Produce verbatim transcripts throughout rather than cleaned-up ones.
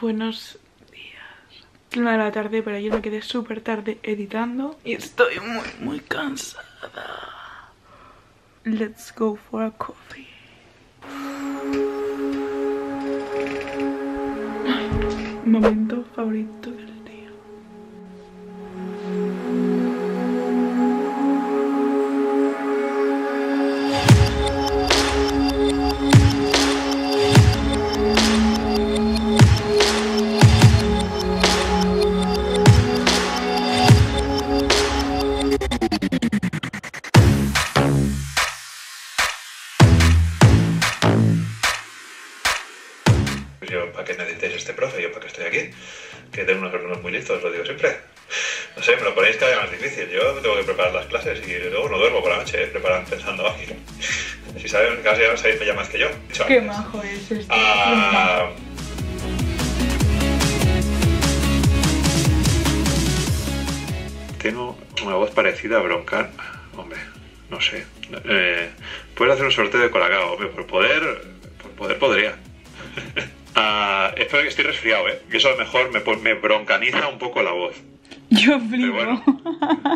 Buenos días. Una de la tarde, pero ayer me quedé súper tarde editando y estoy muy, muy cansada. Let's go for a coffee. Momento favorito del día. Yo, ¿para qué necesitáis este profe? Yo, ¿para qué estoy aquí? Que tengo unos alumnos muy listos, lo digo siempre. No sé, me lo ponéis cada vez más difícil. Yo tengo que preparar las clases y luego no duermo por la noche, ¿eh? Preparando, pensando ágil. Si saben, casi ya sabéis ya más que yo. Qué majo es este. Ah, tengo una voz parecida a Broncar. Hombre, no sé. Eh, ¿Puedes hacer un sorteo de Colacao? Hombre, por poder, por poder podría. Uh, espero que estoy resfriado, ¿eh? Que eso a lo mejor me, me broncaniza un poco la voz. Yo flipo. Bueno,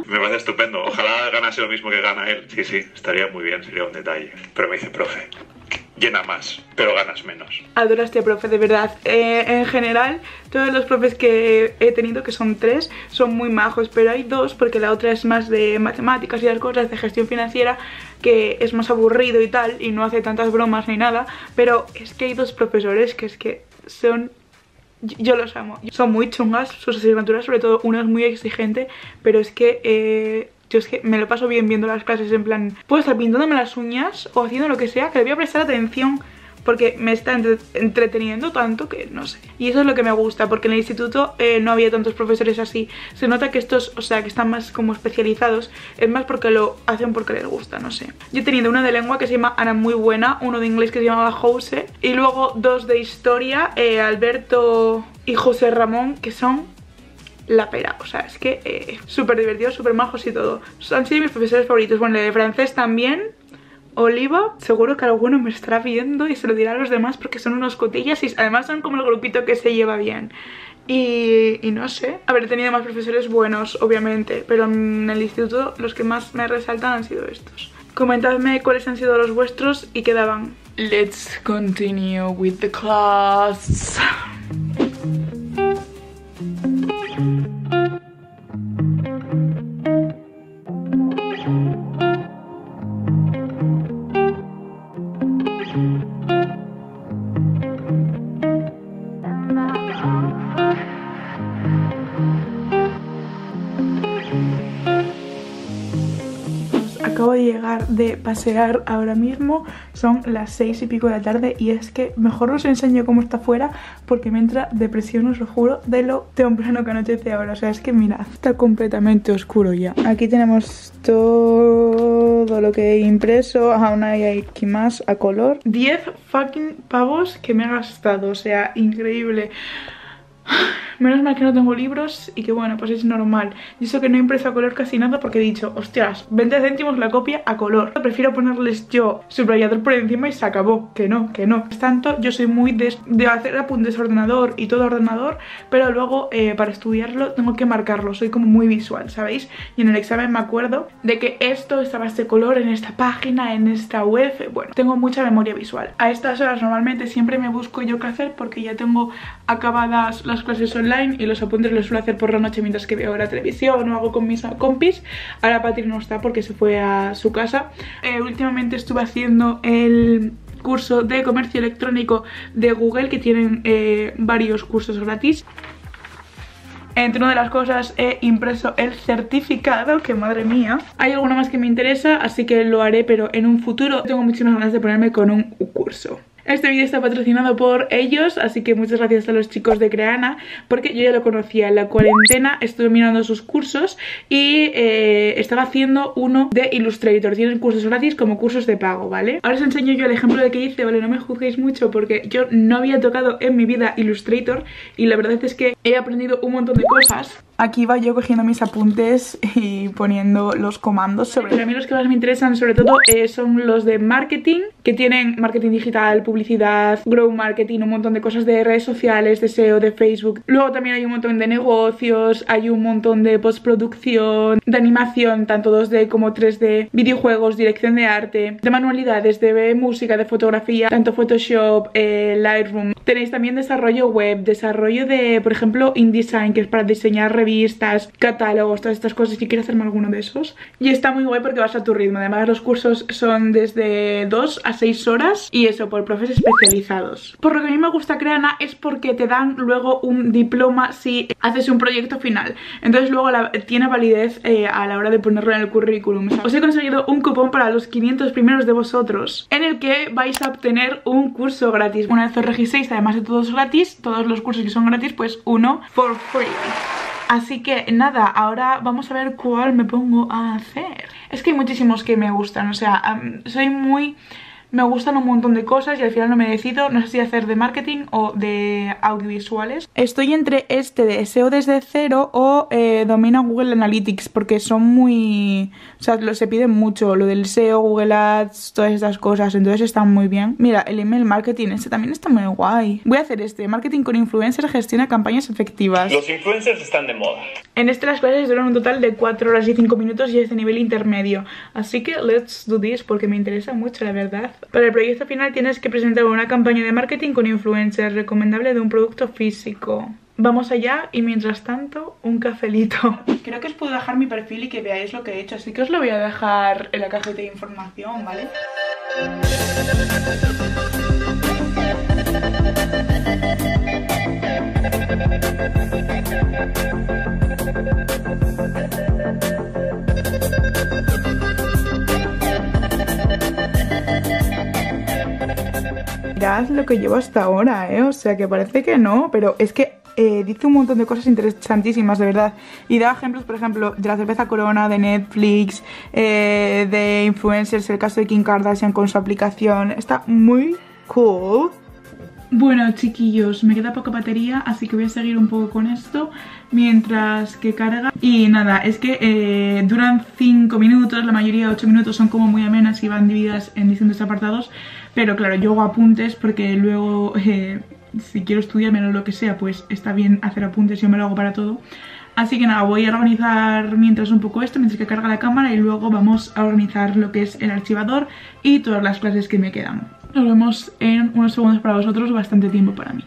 me parece estupendo. Ojalá ganase lo mismo que gana él. Sí, sí, estaría muy bien, sería un detalle. Pero me dice, profe, llena más, pero ganas menos. Adoro a este profe, de verdad. Eh, en general, todos los profes que he tenido, que son tres, son muy majos. Pero hay dos, porque la otra es más de matemáticas y las cosas, de gestión financiera, que es más aburrido y tal, y no hace tantas bromas ni nada. Pero es que hay dos profesores que es que son... yo los amo. Son muy chungas sus asignaturas, sobre todo una es muy exigente, pero es que... Eh... yo es que me lo paso bien viendo las clases, en plan, puedo estar pintándome las uñas o haciendo lo que sea, que le voy a prestar atención porque me está entre entreteniendo tanto que no sé. Y eso es lo que me gusta, porque en el instituto eh, no había tantos profesores así. Se nota que estos, o sea, que están más como especializados, es más porque lo hacen porque les gusta, no sé. Yo he tenido una de lengua que se llama Ana, muy buena, uno de inglés que se llamaba Jose, y luego dos de historia, eh, Alberto y José Ramón, que son... la pera, o sea, es que eh, súper divertidos, súper majos y todo. Han sido mis profesores favoritos. Bueno, el de francés también, Oliva. Seguro que alguno me estará viendo y se lo dirá a los demás porque son unos cotillas y además son como el grupito que se lleva bien. Y, y no sé, haber tenido más profesores buenos, obviamente, pero en el instituto los que más me resaltan han sido estos. Comentadme cuáles han sido los vuestros y qué daban. Let's continue with the class. Acabo de llegar de pasear ahora mismo, son las seis y pico de la tarde y es que mejor os enseño cómo está fuera porque me entra depresión, os lo juro, de lo temprano que anochece ahora. O sea, es que mirad, está completamente oscuro ya. Aquí tenemos todo lo que he impreso, aún hay aquí más a color. diez fucking pavos que me he gastado, o sea, increíble. Menos mal que no tengo libros y que bueno, pues es normal. Y eso que no he impreso a color casi nada porque he dicho, hostias, veinte céntimos la copia a color. Prefiero ponerles yo subrayador por encima y se acabó, que no, que no. Por tanto, yo soy muy de, de hacer apuntes a ordenador y todo ordenador, pero luego eh, para estudiarlo tengo que marcarlo, soy como muy visual, ¿sabéis? Y en el examen me acuerdo de que esto estaba este color en esta página, en esta web, bueno, tengo mucha memoria visual. A estas horas normalmente siempre me busco yo qué hacer porque ya tengo acabadas las las clases online y los apuntes los suelo hacer por la noche mientras que veo la televisión o hago con mis compis. Ahora Patri no está porque se fue a su casa. Eh, últimamente estuve haciendo el curso de comercio electrónico de Google, que tienen eh, varios cursos gratis. Entre una de las cosas he impreso el certificado, que madre mía. Hay alguna más que me interesa, así que lo haré, pero en un futuro. Tengo muchísimas ganas de ponerme con un curso. Este vídeo está patrocinado por ellos, así que muchas gracias a los chicos de Crehana, porque yo ya lo conocía. En la cuarentena estuve mirando sus cursos y eh, estaba haciendo uno de Illustrator. Tienen cursos gratis como cursos de pago, ¿vale? Ahora os enseño yo el ejemplo de que hice, ¿vale? No me juzguéis mucho porque yo no había tocado en mi vida Illustrator y la verdad es que he aprendido un montón de cosas. Aquí va yo cogiendo mis apuntes y poniendo los comandos sobre... Pero a mí los que más me interesan sobre todo eh, son los de marketing, que tienen marketing digital, publicidad, grow marketing, un montón de cosas de redes sociales, de S E O, de Facebook. Luego también hay un montón de negocios, hay un montón de postproducción, de animación, tanto dos D como tres D, videojuegos, dirección de arte, de manualidades, de música, de fotografía, tanto Photoshop, eh, Lightroom. Tenéis también desarrollo web, desarrollo de, por ejemplo, InDesign, que es para diseñar revistas, catálogos, todas estas cosas. Si quieres hacerme alguno de esos. Y está muy guay porque vas a tu ritmo. Además, los cursos son desde dos a seis horas y eso por profes especializados. Por lo que a mí me gusta Crehana es porque te dan luego un diploma si haces un proyecto final. Entonces luego la, tiene validez eh, a la hora de ponerlo en el currículum. Os he conseguido un cupón para los quinientos primeros de vosotros, en el que vais a obtener un curso gratis. Una vez os registréis, además de todos gratis, todos los cursos que son gratis, pues uno for free. Así que nada, ahora vamos a ver cuál me pongo a hacer. Es que hay muchísimos que me gustan, o sea, um, soy muy... me gustan un montón de cosas y al final no me decido. No sé si hacer de marketing o de audiovisuales. Estoy entre este de S E O desde cero o eh, domina Google Analytics, porque son muy... o sea, lo, se piden mucho lo del S E O, Google Ads, todas estas cosas. Entonces están muy bien. Mira, el email marketing, este también está muy guay. Voy a hacer este, marketing con influencers, gestiona campañas efectivas. Los influencers están de moda. En este las clases duran un total de cuatro horas y cinco minutos y es de nivel intermedio. Así que let's do this porque me interesa mucho, la verdad. Para el proyecto final tienes que presentar una campaña de marketing con influencers, recomendable de un producto físico. Vamos allá y mientras tanto, un cafelito. Creo que os puedo dejar mi perfil y que veáis lo que he hecho, así que os lo voy a dejar en la cajita de información, ¿vale? Mirad lo que llevo hasta ahora, ¿eh? O sea, que parece que no, pero es que eh, dice un montón de cosas interesantísimas, de verdad. Y da ejemplos, por ejemplo, de la cerveza Corona, de Netflix, eh, de influencers, el caso de Kim Kardashian con su aplicación. Está muy cool. Bueno, chiquillos, me queda poca batería, así que voy a seguir un poco con esto mientras que carga. Y nada, es que eh, duran cinco minutos, la mayoría ocho minutos, son como muy amenas y van divididas en distintos apartados. Pero claro, yo hago apuntes porque luego, eh, si quiero estudiar menos lo que sea, pues está bien hacer apuntes, yo me lo hago para todo. Así que nada, voy a organizar mientras un poco esto, mientras que carga la cámara, y luego vamos a organizar lo que es el archivador y todas las clases que me quedan. Nos vemos en unos segundos para vosotros, bastante tiempo para mí.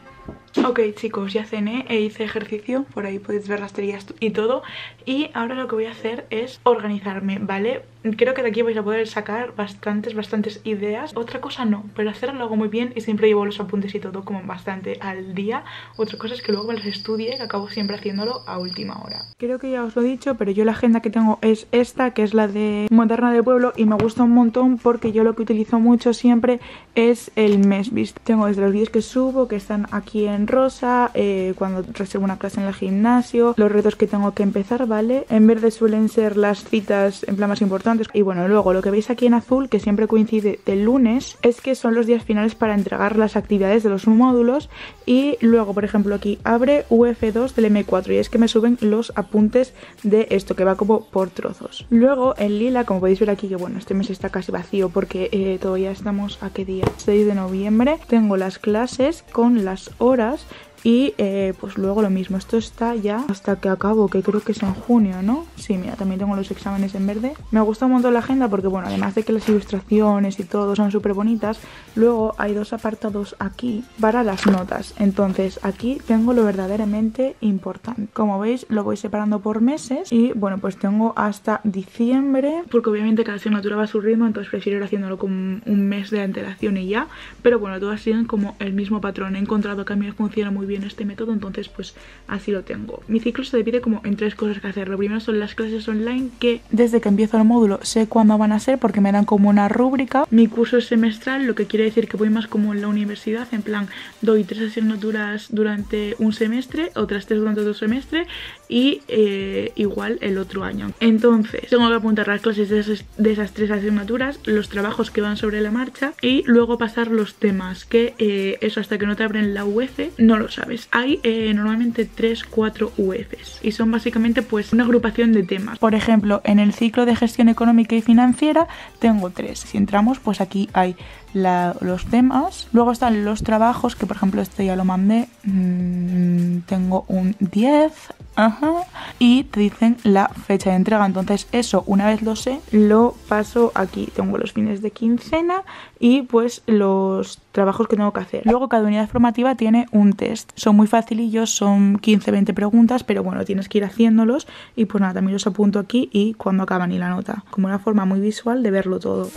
Ok, chicos, ya cené e hice ejercicio, por ahí podéis ver las teorías y todo. Y ahora lo que voy a hacer es organizarme, ¿vale? Creo que de aquí vais a poder sacar bastantes, bastantes ideas. Otra cosa no, pero hacer lo hago muy bien y siempre llevo los apuntes y todo como bastante al día. Otra cosa es que luego me las estudie, que acabo siempre haciéndolo a última hora. Creo que ya os lo he dicho, pero yo la agenda que tengo es esta, que es la de Moderna del Pueblo, y me gusta un montón porque yo lo que utilizo mucho siempre es el mes visto. Tengo desde los vídeos que subo, que están aquí en rosa, eh, cuando reservo una clase en el gimnasio, los retos que tengo que empezar, ¿vale? En verde suelen ser las citas en plan más importantes. Y bueno, luego lo que veis aquí en azul, que siempre coincide el lunes, es que son los días finales para entregar las actividades de los módulos. Y luego, por ejemplo, aquí abre U F dos del M cuatro, y es que me suben los apuntes de esto, que va como por trozos. Luego en lila, como podéis ver aquí, que bueno, este mes está casi vacío porque eh, todavía estamos a qué día, seis de noviembre, tengo las clases con las horas. Y eh, pues luego lo mismo, esto está ya hasta que acabo, que creo que es en junio, ¿no? Sí, mira, también tengo los exámenes en verde. Me gusta un montón la agenda porque, bueno, además de que las ilustraciones y todo son súper bonitas, luego hay dos apartados aquí para las notas. Entonces aquí tengo lo verdaderamente importante. Como veis, lo voy separando por meses y, bueno, pues tengo hasta diciembre, porque obviamente cada asignatura va a su ritmo, entonces prefiero ir haciéndolo con un mes de antelación y ya. Pero bueno, todas siguen como el mismo patrón. He encontrado que a mí me funciona muy bien este método, entonces pues así lo tengo. Mi ciclo se divide como en tres cosas que hacer. Lo primero son las clases online, que desde que empiezo el módulo sé cuándo van a ser porque me dan como una rúbrica. Mi curso es semestral, lo que quiere decir que voy más como en la universidad, en plan doy tres asignaturas durante un semestre, otras tres durante otro semestre y eh, igual el otro año. Entonces tengo que apuntar las clases de esas, de esas tres asignaturas, los trabajos que van sobre la marcha y luego pasar los temas, que eh, eso hasta que no te abren la U F no lo sabes. Hay eh, normalmente tres cuatro U Fs y son básicamente pues una agrupación de temas. Por ejemplo, en el ciclo de gestión económica y financiera tengo tres. Si entramos, pues aquí hay la, los temas. Luego están los trabajos, que por ejemplo este ya lo mandé. Mm, tengo un diez. Ajá. Y te dicen la fecha de entrega. Entonces eso, una vez lo sé, lo paso aquí. Tengo los fines de quincena y pues los trabajos que tengo que hacer. Luego cada unidad formativa tiene un test. Son muy facilillos, son quince a veinte preguntas, pero bueno, tienes que ir haciéndolos. Y pues nada, también los apunto aquí y cuando acaban y la nota. Como una forma muy visual de verlo todo.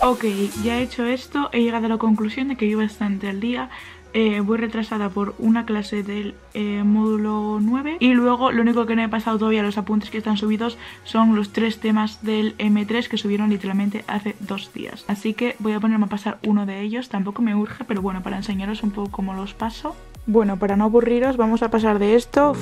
Ok, ya he hecho esto, he llegado a la conclusión de que yo bastante al día. Eh, voy retrasada por una clase del eh, módulo nueve. Y luego lo único que no he pasado todavía los apuntes que están subidos son los tres temas del eme tres que subieron literalmente hace dos días. Así que voy a ponerme a pasar uno de ellos. Tampoco me urge, pero bueno, para enseñaros un poco cómo los paso. Bueno, para no aburriros vamos a pasar de esto.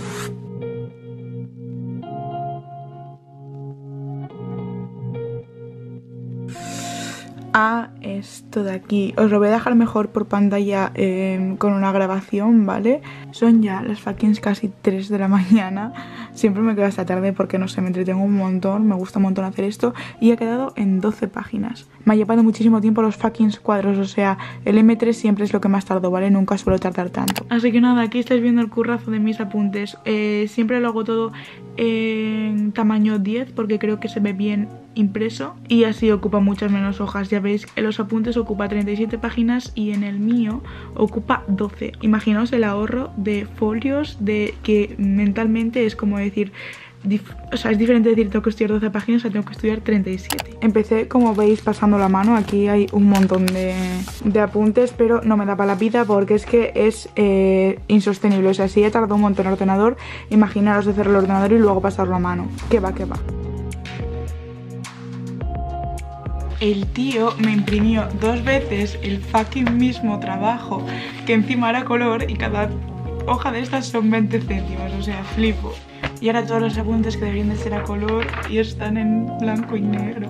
A esto de aquí. Os lo voy a dejar mejor por pantalla eh, con una grabación, ¿vale? Son ya las fucking casi tres de la mañana. Siempre me quedo hasta tarde porque no sé, me entretengo un montón, me gusta un montón hacer esto. Y ha quedado en doce páginas. Me ha llevado muchísimo tiempo los fucking cuadros, o sea, el eme tres siempre es lo que más tardo, ¿vale? Nunca suelo tardar tanto. Así que nada, aquí estáis viendo el currazo de mis apuntes. Eh, siempre lo hago todo en tamaño diez porque creo que se ve bien impreso y así ocupa muchas menos hojas. Ya veis, en los apuntes ocupa treinta y siete páginas y en el mío ocupa doce. Imaginaos el ahorro de folios, de que mentalmente es como decir, o sea, es diferente decir tengo que estudiar doce páginas, o sea, tengo que estudiar treinta y siete. Empecé, como veis, pasando la mano. Aquí hay un montón de, de apuntes, pero no me da para la vida porque es que es eh, insostenible. O sea, si he tardado un montón en el ordenador, imaginaros hacer el ordenador y luego pasarlo a mano. Que va, que va. El tío me imprimió dos veces el fucking mismo trabajo, que encima era color y cada hoja de estas son veinte céntimos, o sea, flipo. Y ahora todos los apuntes que deberían de ser a color y están en blanco y negro.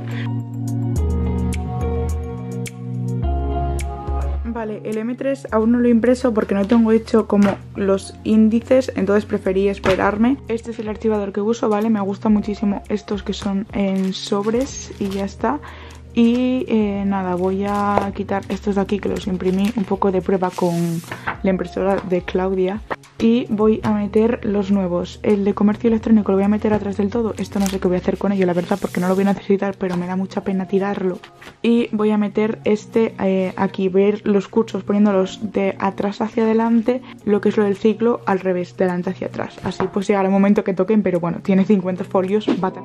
Vale, el eme tres aún no lo he impreso porque no tengo hecho como los índices, entonces preferí esperarme. Este es el archivador que uso, ¿vale? Me gustan muchísimo estos que son en sobres y ya está. Y eh, nada, voy a quitar estos de aquí que los imprimí un poco de prueba con la impresora de Claudia. Y voy a meter los nuevos. El de comercio electrónico lo voy a meter atrás del todo. Esto no sé qué voy a hacer con ello, la verdad, porque no lo voy a necesitar, pero me da mucha pena tirarlo. Y voy a meter este eh, aquí, ver los cursos poniéndolos de atrás hacia adelante, lo que es lo del ciclo al revés, de adelante hacia atrás. Así pues llegará el momento que toquen, pero bueno, tiene cincuenta folios, bata.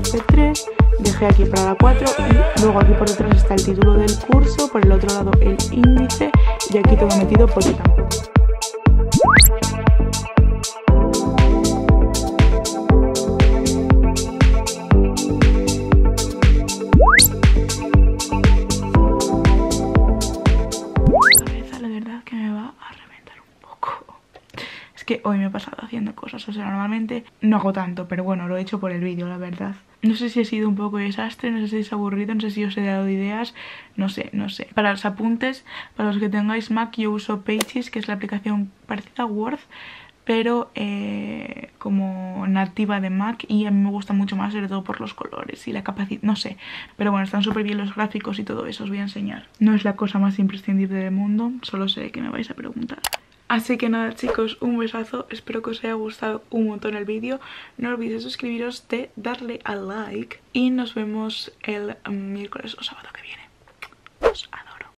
F tres, dejé aquí para la cuatro y luego aquí por detrás está el título del curso, por el otro lado el índice y aquí todo metido por el campo. Que hoy me he pasado haciendo cosas, o sea, normalmente no hago tanto, pero bueno, lo he hecho por el vídeo, la verdad. No sé si he sido un poco de desastre, no sé si es aburrido, no sé si os he dado ideas, no sé, no sé. Para los apuntes, para los que tengáis Mac, yo uso Pages, que es la aplicación parecida a Word, pero eh, como nativa de Mac, y a mí me gusta mucho más, sobre todo por los colores y la capacidad, no sé. Pero bueno, están súper bien los gráficos y todo eso, os voy a enseñar. No es la cosa más imprescindible del mundo, solo sé que me vais a preguntar. Así que nada chicos, un besazo, espero que os haya gustado un montón el vídeo. No olvidéis suscribiros, de darle a like y nos vemos el miércoles o sábado que viene. Os adoro.